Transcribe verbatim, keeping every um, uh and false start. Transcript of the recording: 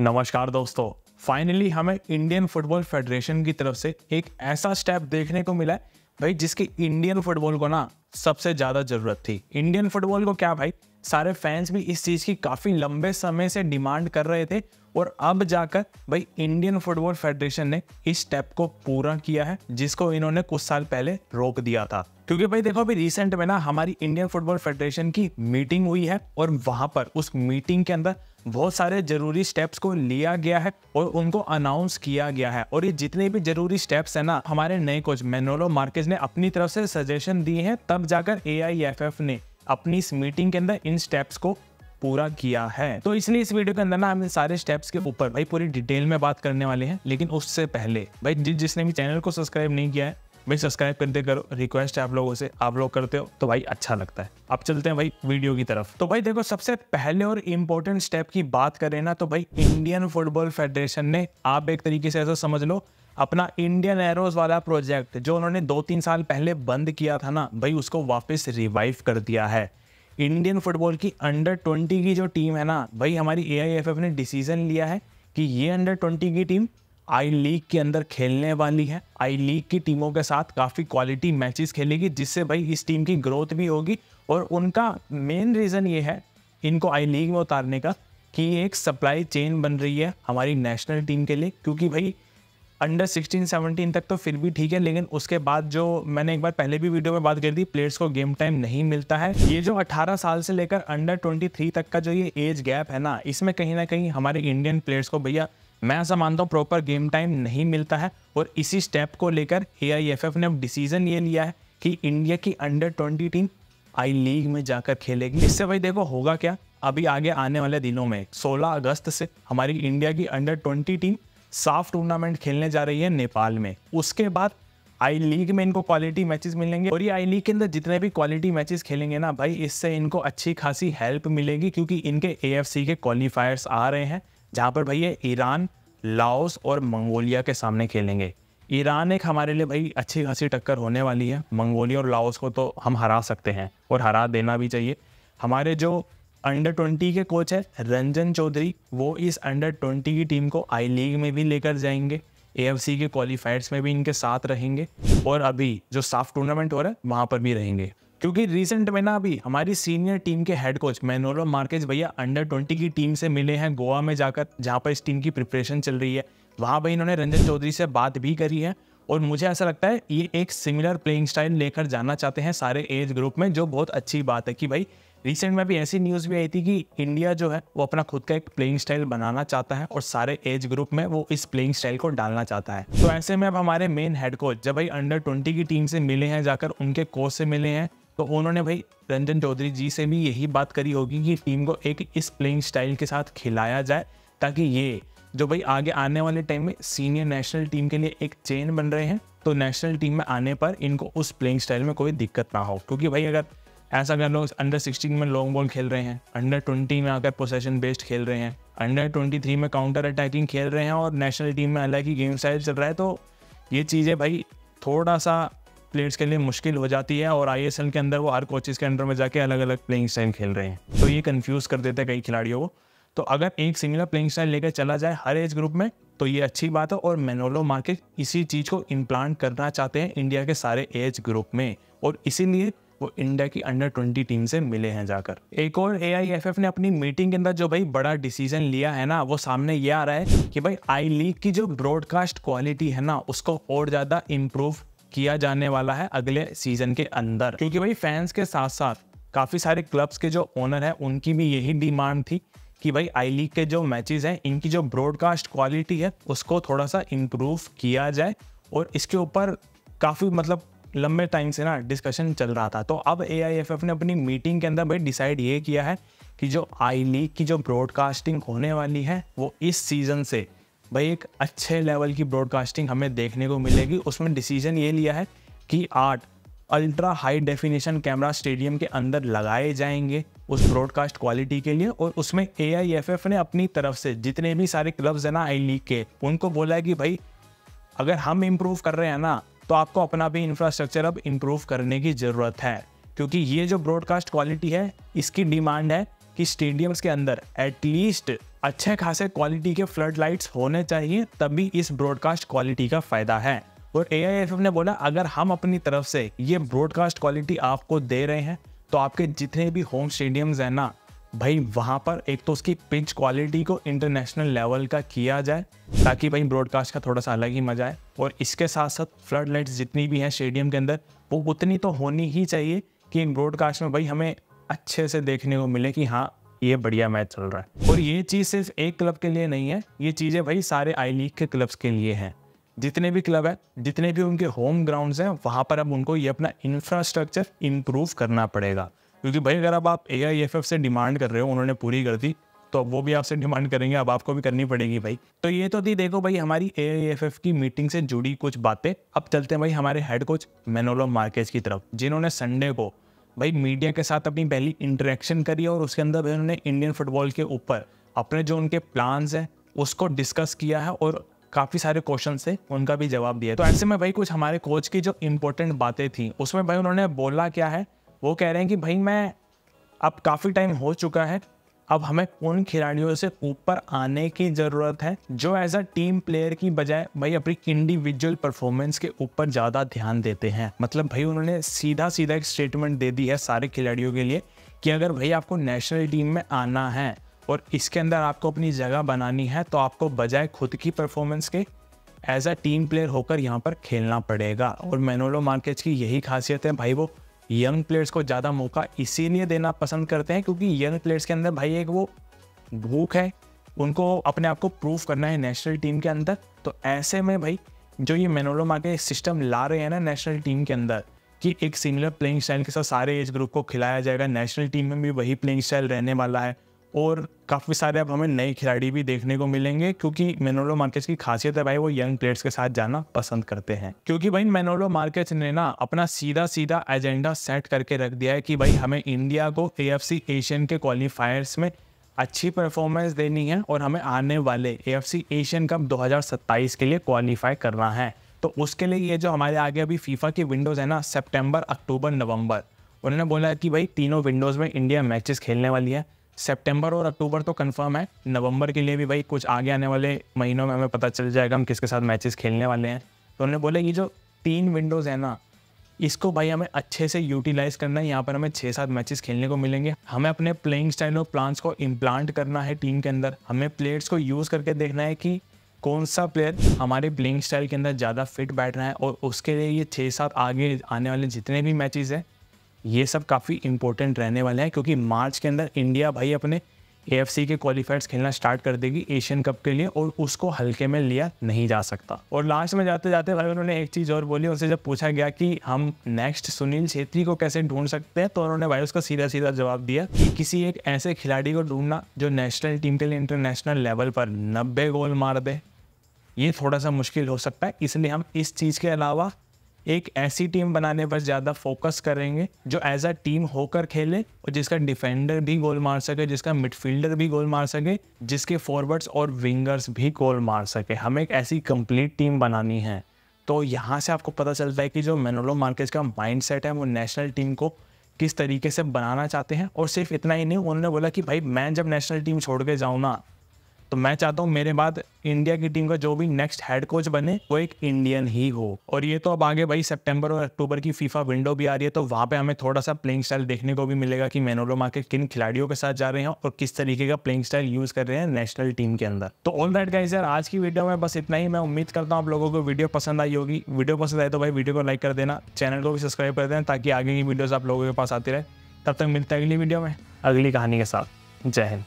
नमस्कार दोस्तों, फाइनली हमें इंडियन फुटबॉल फेडरेशन की तरफ से एक ऐसा स्टेप देखने को मिला है भाई जिसकी इंडियन फुटबॉल को ना सबसे ज़्यादा ज़रूरत थी। इंडियन फुटबॉल को क्या भाई, सारे फैंस भी इस चीज़ की काफ़ी लंबे समय से डिमांड कर रहे थे और अब जाकर भाई इंडियन फुटबॉल फेडरेशन ने इस स्टेप को पूरा किया है जिसको इन्होंने कुछ साल पहले रोक दिया था। क्योंकि भाई देखो, अभी रिसेंट में ना हमारी इंडियन फुटबॉल फेडरेशन की मीटिंग हुई है और वहाँ पर उस मीटिंग के अंदर बहुत सारे जरूरी स्टेप्स को लिया गया है और उनको अनाउंस किया गया है। और ये जितने भी जरूरी स्टेप्स है ना, हमारे नए कोच मैनोलो मार्केज ने अपनी तरफ से सजेशन दिए हैं, तब जाकर ए आई एफ एफ ने अपनी इस मीटिंग के अंदर इन स्टेप्स को पूरा किया है। तो इसलिए इस वीडियो के अंदर ना हम सारे स्टेप्स के ऊपर भाई पूरी डिटेल में बात करने वाले हैं। लेकिन उससे पहले भाई जिस जिसने भी चैनल को सब्सक्राइब नहीं किया है भाई सब्सक्राइब करते करो, रिक्वेस्ट है आप लोगों से। आप लोग करते हो तो भाई अच्छा लगता है। अब चलते हैं भाई वीडियो की तरफ। तो भाई देखो, सबसे पहले और इम्पोर्टेंट स्टेप की बात करें ना तो भाई इंडियन फुटबॉल फेडरेशन ने, आप एक तरीके से ऐसा समझ लो, अपना इंडियन एरोज वाला प्रोजेक्ट जो उन्होंने दो तीन साल पहले बंद किया था ना भाई, उसको वापस रिवाइव कर दिया है। इंडियन फुटबॉल की अंडर ट्वेंटी की जो टीम है ना भाई, हमारी ए आई एफ एफ ने डिसीजन लिया है कि ये अंडर ट्वेंटी की टीम आई लीग के अंदर खेलने वाली है। आई लीग की टीमों के साथ काफ़ी क्वालिटी मैचेस खेलेगी जिससे भाई इस टीम की ग्रोथ भी होगी। और उनका मेन रीज़न ये है इनको आई लीग में उतारने का कि ये एक सप्लाई चेन बन रही है हमारी नेशनल टीम के लिए। क्योंकि भाई अंडर सिक्सटीन सेवनटीन तक तो फिर भी ठीक है, लेकिन उसके बाद जो मैंने एक बार पहले भी वीडियो में बात कर दी, प्लेयर्स को गेम टाइम नहीं मिलता है। ये जो अठारह साल से लेकर अंडर तेईस तक का जो ये एज गैप है ना, इसमें कहीं ना कहीं हमारे इंडियन प्लेयर्स को भैया मैं ऐसा मानता हूँ प्रॉपर गेम टाइम नहीं मिलता है। और इसी स्टेप को लेकर ए आई एफ एफ ने अब डिसीजन ये लिया है कि इंडिया की under twenty team I league में जाकर खेलेगी। इससे भाई देखो होगा क्या, अभी आगे आने वाले दिनों में सोलह अगस्त से हमारी इंडिया की under twenty team SAFF tournament खेलने जा रही है नेपाल में। उसके बाद आई लीग में इनको क्वालिटी मैचेस मिलेंगे और ये आई लीग के अंदर जितने भी क्वालिटी मैचेस खेलेंगे ना भाई, इससे इनको अच्छी खासी हेल्प मिलेगी। क्योंकि इनके ए एफ सी के क्वालिफायर्स आ रहे हैं जहाँ पर भाई ये ईरान, लाओस और मंगोलिया के सामने खेलेंगे। ईरान एक हमारे लिए भाई अच्छी खासी टक्कर होने वाली है। मंगोलिया और लाओस को तो हम हरा सकते हैं और हरा देना भी चाहिए। हमारे जो अंडर ट्वेंटी के कोच है रंजन चौधरी, वो इस अंडर ट्वेंटी की टीम को आई लीग में भी लेकर जाएंगे। ए एफ सी के क्वालिफायर्स में भी इनके साथ रहेंगे और अभी जो साफ टूर्नामेंट हो रहा है वहाँ पर भी रहेंगे। क्योंकि रिसेंट में ना अभी हमारी सीनियर टीम के हेड कोच मैनोलो मार्केज भैया अंडर ट्वेंटी की टीम से मिले हैं गोवा में जाकर, जहाँ पर इस टीम की प्रिपरेशन चल रही है। वहाँ पर इन्होंने रंजन चौधरी से बात भी करी है और मुझे ऐसा लगता है ये एक सिमिलर प्लेइंग स्टाइल लेकर जाना चाहते हैं सारे एज ग्रुप में, जो बहुत अच्छी बात है। कि भाई रिसेंट में भी ऐसी न्यूज़ भी आई थी कि इंडिया जो है वो अपना खुद का एक प्लेइंग स्टाइल बनाना चाहता है और सारे एज ग्रुप में वो इस प्लेइंग स्टाइल को डालना चाहता है। तो ऐसे में अब हमारे मेन हेड कोच जब भाई अंडर ट्वेंटी की टीम से मिले हैं जाकर, उनके कोच से मिले हैं, तो उन्होंने भाई रंजन चौधरी जी से भी यही बात करी होगी कि टीम को एक इस प्लेइंग स्टाइल के साथ खिलाया जाए ताकि ये जो भाई आगे आने वाले टाइम में सीनियर नेशनल टीम के लिए एक चेन बन रहे हैं, तो नेशनल टीम में आने पर इनको उस प्लेइंग स्टाइल में कोई दिक्कत ना हो। क्योंकि भाई अगर ऐसा अगर लोग अंडर सिक्सटीन में लॉन्ग बॉल खेल रहे हैं, अंडर ट्वेंटी में आकर पोसेशन बेस्ड खेल रहे हैं, अंडर तेईस में काउंटर अटैकिंग खेल रहे हैं और नेशनल टीम में अलग ही गेम स्टाइल चल रहा है, तो ये चीज़ें भाई थोड़ा सा प्लेयर्स के लिए मुश्किल हो जाती है। और आई एस एल के अंदर वो हर कोचेस के अंडर में जाके अलग अलग प्लेइंग स्टाइल खेल रहे हैं, तो ये कन्फ्यूज़ कर देते हैं कई खिलाड़ियों को। तो अगर एक सिमिलर प्लेइंग स्टाइल लेकर चला जाए हर एज ग्रुप में तो ये अच्छी बात है। और मैनोलो मार्केज इसी चीज़ को इम्प्लांट करना चाहते हैं इंडिया के सारे एज ग्रुप में और इसीलिए वो इंडिया की अंडर ट्वेंटी टीम से मिले हैं जाकर। एक और ए आई एफ एफ ने अपनी मीटिंग के अंदर जो भाई बड़ा डिसीजन लिया है ना, वो सामने ये आ रहा है कि भाई आई लीग की जो ब्रॉडकास्ट क्वालिटी है ना, उसको और ज़्यादा इम्प्रूव किया जाने वाला है अगले सीजन के अंदर। क्योंकि भाई फैंस के साथ साथ काफ़ी सारे क्लब्स के जो ओनर हैं उनकी भी यही डिमांड थी कि भाई आई लीग के जो मैचेस हैं इनकी जो ब्रॉडकास्ट क्वालिटी है उसको थोड़ा सा इम्प्रूव किया जाए। और इसके ऊपर काफ़ी मतलब लंबे टाइम से ना डिस्कशन चल रहा था। तो अब ए आई एफ एफ ने अपनी मीटिंग के अंदर भाई डिसाइड ये किया है कि जो आई लीग की जो ब्रॉडकास्टिंग होने वाली है वो इस सीज़न से भाई एक अच्छे लेवल की ब्रॉडकास्टिंग हमें देखने को मिलेगी। उसमें डिसीजन ये लिया है कि आठ ultra high definition camera stadium के अंदर लगाए जाएंगे उस ब्रॉडकास्ट क्वालिटी के लिए। और उसमें ए आई एफ एफ ने अपनी तरफ से जितने भी सारे क्लब्स हैं ना आई लीग के, उनको बोला है कि भाई अगर हम इम्प्रूव कर रहे हैं ना तो आपको अपना भी इंफ्रास्ट्रक्चर अब इम्प्रूव करने की ज़रूरत है। क्योंकि ये जो ब्रॉडकास्ट क्वालिटी है इसकी डिमांड है कि स्टेडियम्स के अंदर एटलीस्ट अच्छे खासे क्वालिटी के फ्लड लाइट्स होने चाहिए, तभी इस ब्रॉडकास्ट क्वालिटी का फ़ायदा है। और ए आई एफ एफ ने बोला अगर हम अपनी तरफ से ये ब्रॉडकास्ट क्वालिटी आपको दे रहे हैं तो आपके जितने भी होम स्टेडियम्स हैं ना भाई, वहाँ पर एक तो उसकी पिच क्वालिटी को इंटरनेशनल लेवल का किया जाए ताकि भाई ब्रॉडकास्ट का थोड़ा सा अलग ही मजा आए। और इसके साथ साथ फ्लड लाइट्स जितनी भी हैं स्टेडियम के अंदर वो उतनी तो होनी ही चाहिए कि इन ब्रॉडकास्ट में भाई हमें अच्छे से देखने को मिले कि हाँ ये बढ़िया मैच चल रहा है। और ये चीज़ सिर्फ एक क्लब के लिए नहीं है, ये चीज़ें भाई सारे आई लीग के क्लब्स के लिए हैं। जितने भी क्लब हैं, जितने भी उनके होम ग्राउंड्स हैं, वहाँ पर अब उनको ये अपना इंफ्रास्ट्रक्चर इम्प्रूव करना पड़ेगा, क्योंकि भाई अगर अब आप ए आई एफ एफ से डिमांड कर रहे हो, उन्होंने पूरी कर दी तो अब वो भी आपसे डिमांड करेंगे, अब आपको भी करनी पड़ेगी भाई। तो ये तो थी देखो भाई हमारी ए आई एफ एफ की मीटिंग से जुड़ी कुछ बातें। अब चलते हैं भाई हमारे हेड कोच मैनोलो मार्केज की तरफ, जिन्होंने संडे को भाई मीडिया के साथ अपनी पहली इंटरेक्शन करी और उसके अंदर भाई उन्होंने इंडियन फुटबॉल के ऊपर अपने जो उनके प्लान्स हैं उसको डिस्कस किया है और काफ़ी सारे क्वेश्चन से उनका भी जवाब दिया। तो ऐसे में भाई कुछ हमारे कोच की जो इम्पोर्टेंट बातें थी उसमें भाई उन्होंने बोला क्या है, वो कह रहे हैं कि भाई मैं अब काफ़ी टाइम हो चुका है, अब हमें उन खिलाड़ियों से ऊपर आने की ज़रूरत है जो एज अ टीम प्लेयर की बजाय भाई अपनी इंडिविजुअल परफॉर्मेंस के ऊपर ज़्यादा ध्यान देते हैं। मतलब भाई उन्होंने सीधा सीधा एक स्टेटमेंट दे दी है सारे खिलाड़ियों के लिए कि अगर भाई आपको नेशनल टीम में आना है और इसके अंदर आपको अपनी जगह बनानी है तो आपको बजाय खुद की परफॉर्मेंस के एज अ टीम प्लेयर होकर यहाँ पर खेलना पड़ेगा। और मैनोलो मार्केज की यही खासियत है भाई, वो यंग प्लेयर्स को ज़्यादा मौका इसीलिए देना पसंद करते हैं क्योंकि यंग प्लेयर्स के अंदर भाई एक वो भूख है, उनको अपने आप को प्रूफ करना है नेशनल टीम के अंदर। तो ऐसे में भाई जो ये मैनोलो मार्केज सिस्टम ला रहे हैं ना नेशनल टीम के अंदर कि एक सिमिलर प्लेइंग स्टाइल के साथ सारे एज ग्रुप को खिलाया जाएगा, नेशनल टीम में भी वही प्लेइंग स्टाइल रहने वाला है और काफ़ी सारे अब हमें नए खिलाड़ी भी देखने को मिलेंगे क्योंकि मैनोलो मार्केज की खासियत है भाई वो यंग प्लेयर्स के साथ जाना पसंद करते हैं। क्योंकि भाई मैनोलो मार्केज ने ना अपना सीधा सीधा एजेंडा सेट करके रख दिया है कि भाई हमें इंडिया को ए एफ सी एशियन के क्वालिफायर्स में अच्छी परफॉर्मेंस देनी है और हमें आने वाले A F C Asian cup दो हज़ार सत्ताईस के लिए क्वालिफाई करना है। तो उसके लिए ये जो हमारे आगे अभी फीफा की विंडोज़ है ना, सेप्टेम्बर, अक्टूबर, नवम्बर, उन्होंने बोला कि भाई तीनों विंडोज़ में इंडिया मैचेस खेलने वाली है। सितंबर और अक्टूबर तो कंफर्म है, नवंबर के लिए भी भाई कुछ आगे आने वाले महीनों में हमें पता चल जाएगा हम किसके साथ मैचेस खेलने वाले हैं। तो उन्होंने बोला ये जो तीन विंडोज़ है ना, इसको भाई हमें अच्छे से यूटिलाइज़ करना है। यहाँ पर हमें छः सात मैचेस खेलने को मिलेंगे, हमें अपने प्लेइंग स्टाइल और प्लान्स को इम्प्लांट करना है टीम के अंदर, हमें प्लेयर्स को यूज़ करके देखना है कि कौन सा प्लेयर हमारे प्लेइंग स्टाइल के अंदर ज़्यादा फिट बैठ रहा है और उसके लिए ये छः सात आगे आने वाले जितने भी मैचेस हैं ये सब काफ़ी इंपॉर्टेंट रहने वाले हैं क्योंकि मार्च के अंदर इंडिया भाई अपने ए एफ सी के क्वालिफायर्स खेलना स्टार्ट कर देगी एशियन कप के लिए और उसको हल्के में लिया नहीं जा सकता। और लास्ट में जाते जाते भाई उन्होंने एक चीज़ और बोली, उनसे जब पूछा गया कि हम नेक्स्ट सुनील छेत्री को कैसे ढूंढ सकते हैं तो उन्होंने भाई उसका सीधा सीधा जवाब दिया कि किसी एक ऐसे खिलाड़ी को ढूंढना जो नेशनल टीम के लिए इंटरनेशनल लेवल पर नब्बे गोल मार दे, ये थोड़ा सा मुश्किल हो सकता है, इसलिए हम इस चीज़ के अलावा एक ऐसी टीम बनाने पर ज़्यादा फोकस करेंगे जो एज अ टीम होकर खेले और जिसका डिफेंडर भी गोल मार सके, जिसका मिडफील्डर भी गोल मार सके, जिसके फॉरवर्ड्स और विंगर्स भी गोल मार सके, हमें एक ऐसी कंप्लीट टीम बनानी है। तो यहाँ से आपको पता चलता है कि जो मैनोलो मार्केज का माइंडसेट है वो नेशनल टीम को किस तरीके से बनाना चाहते हैं। और सिर्फ इतना ही नहीं, उन्होंने बोला कि भाई मैं जब नेशनल टीम छोड़ के जाऊँ ना तो मैं चाहता हूँ मेरे बाद इंडिया की टीम का जो भी नेक्स्ट हेड कोच बने वो एक इंडियन ही हो। और ये तो अब आगे भाई सितंबर और अक्टूबर की फीफा विंडो भी आ रही है तो वहाँ पे हमें थोड़ा सा प्लेइंग स्टाइल देखने को भी मिलेगा कि मैनोलो मार्केज किन खिलाड़ियों के साथ जा रहे हैं और किस तरीके का प्लेइंग स्टाइल यूज़ कर रहे हैं नेशनल टीम के अंदर। तो ऑल राइट गाइस यार, आज की वीडियो में बस इतना ही। मैं उम्मीद करता हूँ आप लोगों को वीडियो पसंद आई होगी। वीडियो पसंद आए तो भाई वीडियो को लाइक कर देना, चैनल को भी सब्सक्राइब कर देना ताकि आगे की वीडियोज़ आप लोगों के पास आती रहे। तब तक मिलते हैं अगली वीडियो में अगली कहानी के साथ। जय हिंद।